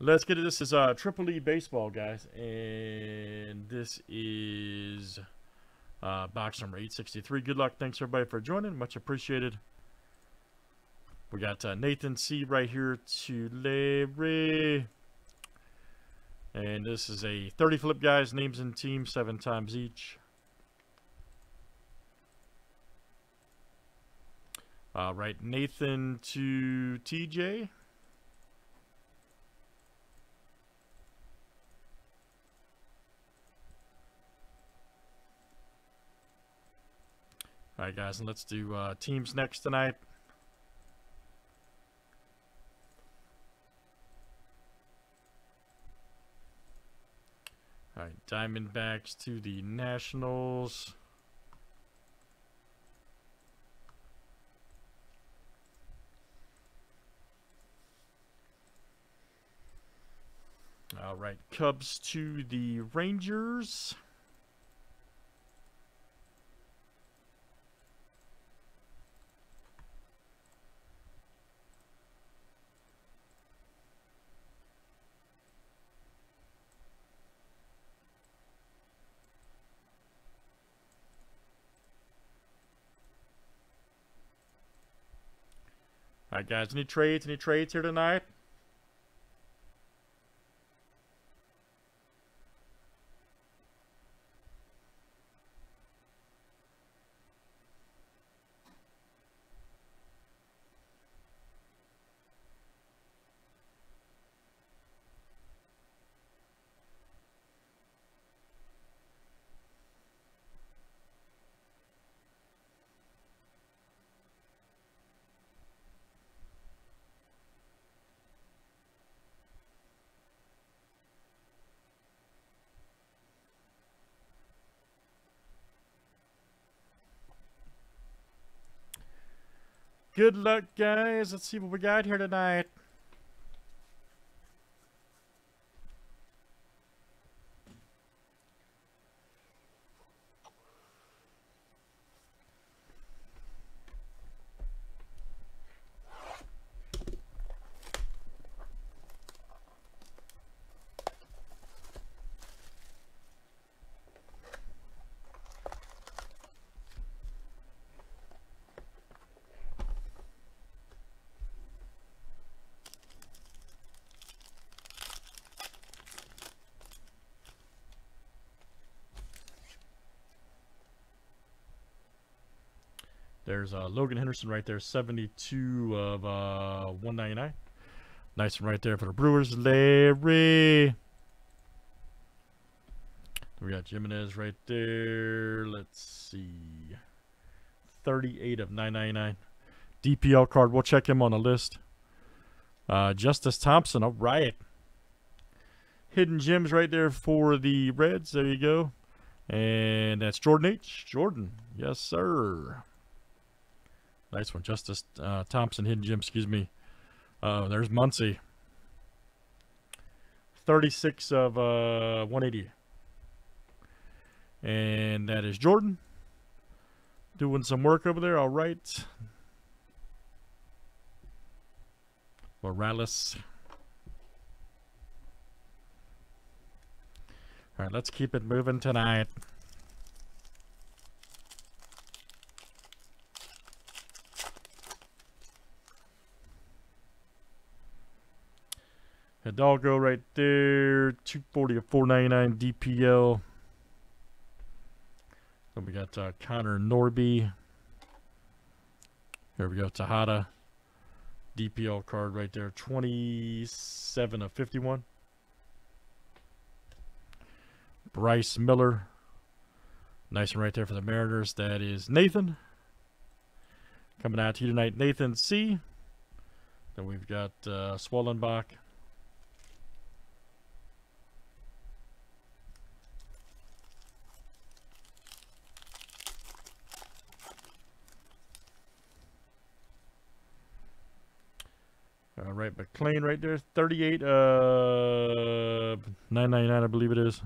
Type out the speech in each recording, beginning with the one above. Let's get it. This is Triple E Baseball, guys, and this is box number 863. Good luck. Thanks, everybody, for joining. Much appreciated. We got Nathan C right here to Larry. And this is a 30 flip, guys. Names and teams 7 times each. Right, Nathan to TJ. All right, guys, and let's do teams next tonight. All right, Diamondbacks to the Nationals. All right, Cubs to the Rangers. All right, guys, any trades here tonight? Good luck, guys. Let's see what we got here tonight. There's Logan Henderson right there, 72 of 199. Nice one right there for the Brewers, Larry. We got Jimenez right there. Let's see, 38 of 999. DPL card, we'll check him on the list. Justice Thompson, all right. Hidden gems right there for the Reds. There you go. And that's Jordan H. Jordan, yes, sir. Nice one, Justice Thompson, hidden gem, excuse me. There's Muncie. 36 of 180. And that is Jordan. Doing some work over there, all right. Morales. All right, let's keep it moving tonight. Hidalgo right there, 240 of 499 DPL. Then we got Connor Norby. Here we go, Tejada. DPL card right there, 27 of 51. Bryce Miller. Nice one right there for the Mariners. That is Nathan. Coming out to you tonight, Nathan C. Then we've got Swollenbach. All right, McLean right there, 38 of 999, I believe it is.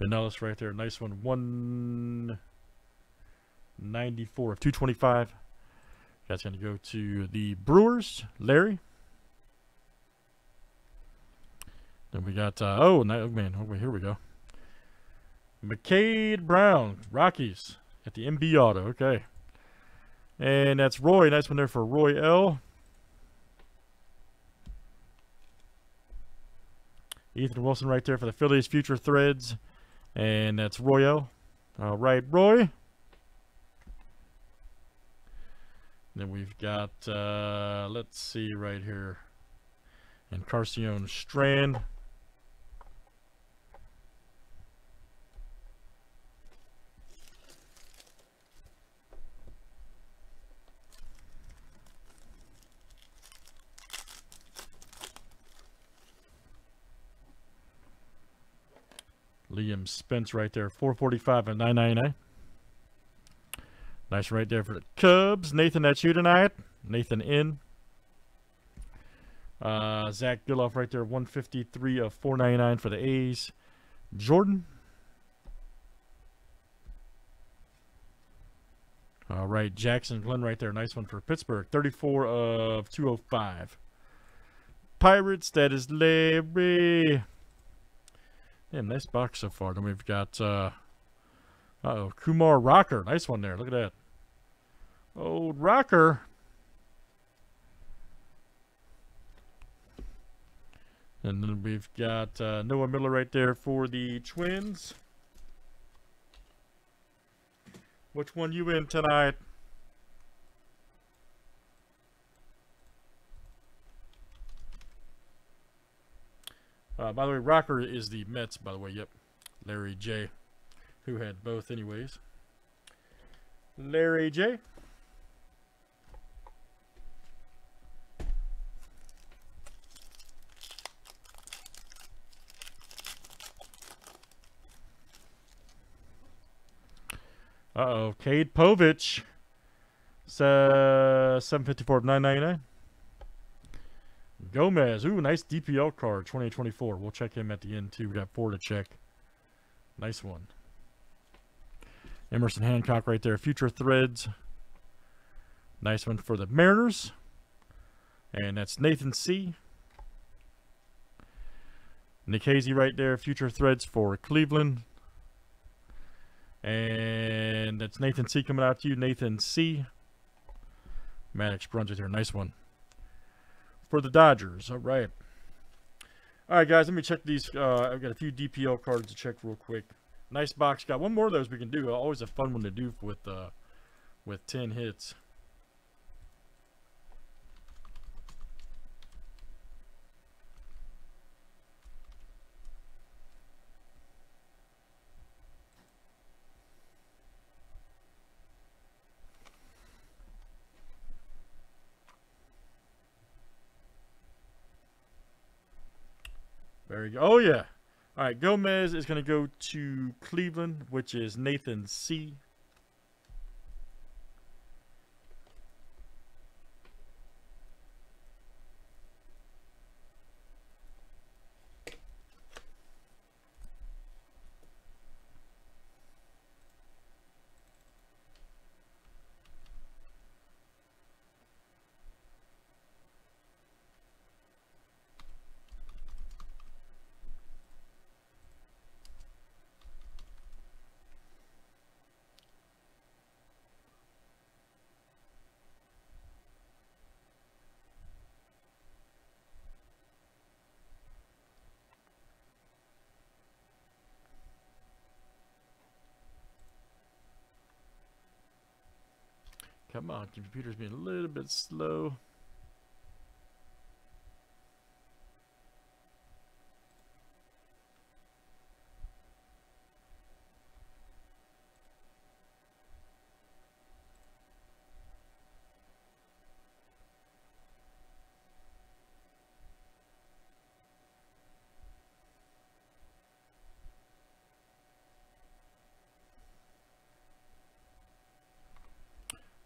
Benellis right there, nice one, 194 of 225. That's going to go to the Brewers, Larry. Then we got, oh, man, here we go. McCade Brown, Rockies, at the MB Auto, okay. And that's Roy, nice one there for Roy L. Ethan Wilson right there for the Phillies, Future Threads. And that's Royo. All right, Roy. Then we've got, let's see right here. Encarnacion Strand. Liam Spence right there, 445 and 999. Nice right there for the Cubs. Nathan, that's you tonight. Nathan in. Zach Gilloff right there, 153 of 499 for the A's. Jordan. All right, Jackson Glenn right there. Nice one for Pittsburgh, 34 of 205. Pirates, that is Larry. Yeah, nice box so far. Then we've got, uh-oh, Kumar Rocker. Nice one there. Look at that. Old Rocker. And then we've got Noah Miller right there for the Twins. Which one you in tonight? By the way, Rocker is the Mets, by the way, yep. Larry J, who had both anyways. Larry J. Uh-oh, Cade Povich. 754 of 999. Gomez, ooh, nice DPL card, 2024. We'll check him at the end, too. We got 4 to check. Nice one. Emerson Hancock right there, Future Threads. Nice one for the Mariners. And that's Nathan C. Nikhazy right there, Future Threads for Cleveland. And that's Nathan C coming out to you, Nathan C. Maddox Brunswick here, nice one. For the Dodgers, all right. All right, guys, let me check these. I've got a few DPL cards to check real quick. Nice box. Got one more of those we can do. Always a fun one to do with 10 hits. Oh, yeah. All right, Gomez is going to go to Cleveland, which is Nathan C. Come on, computer's being a little bit slow.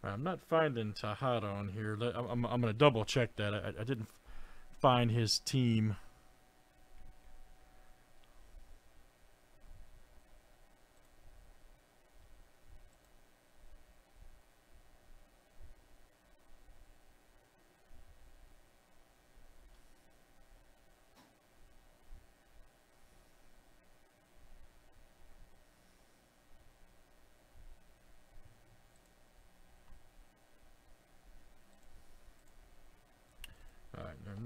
I'm not finding Tejada on here. I'm going to double check that. I didn't find his team.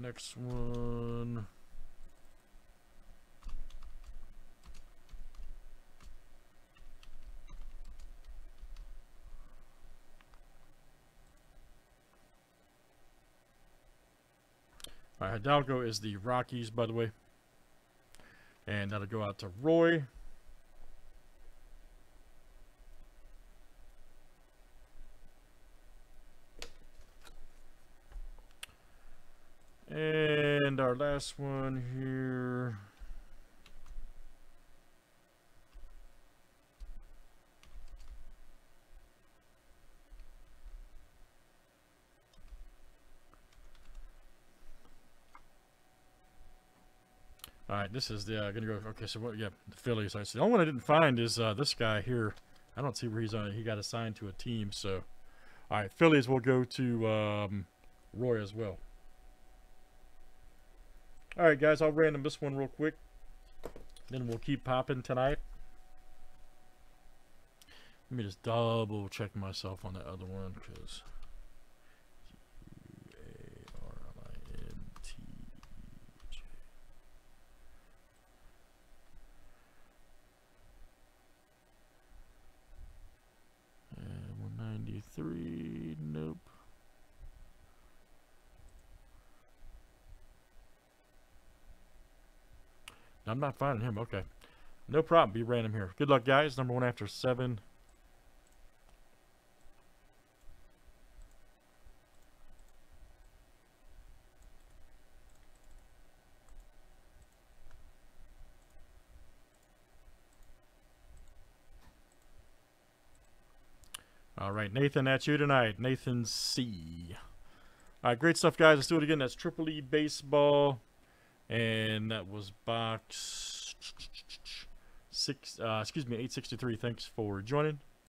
next one. All right, Hidalgo is the Rockies, by the way. And that'll go out to Roy. And our last one here. All right, this is the gonna go. Okay, so what? Yeah, the Phillies. All right, so the only one I didn't find is this guy here. I don't see where he's on. He got assigned to a team. So, all right, Phillies will go to Roy as well. All right, guys, I'll random this one real quick. Then we'll keep popping tonight. Let me just double check myself on the other one because. Nope. I'm not finding him. Okay. No problem. Be random here. Good luck, guys. Number one after 7. All right, Nathan, that's you tonight. Nathan C. All right, great stuff, guys. Let's do it again. That's Triple E Baseball. And that was box 863. Thanks for joining.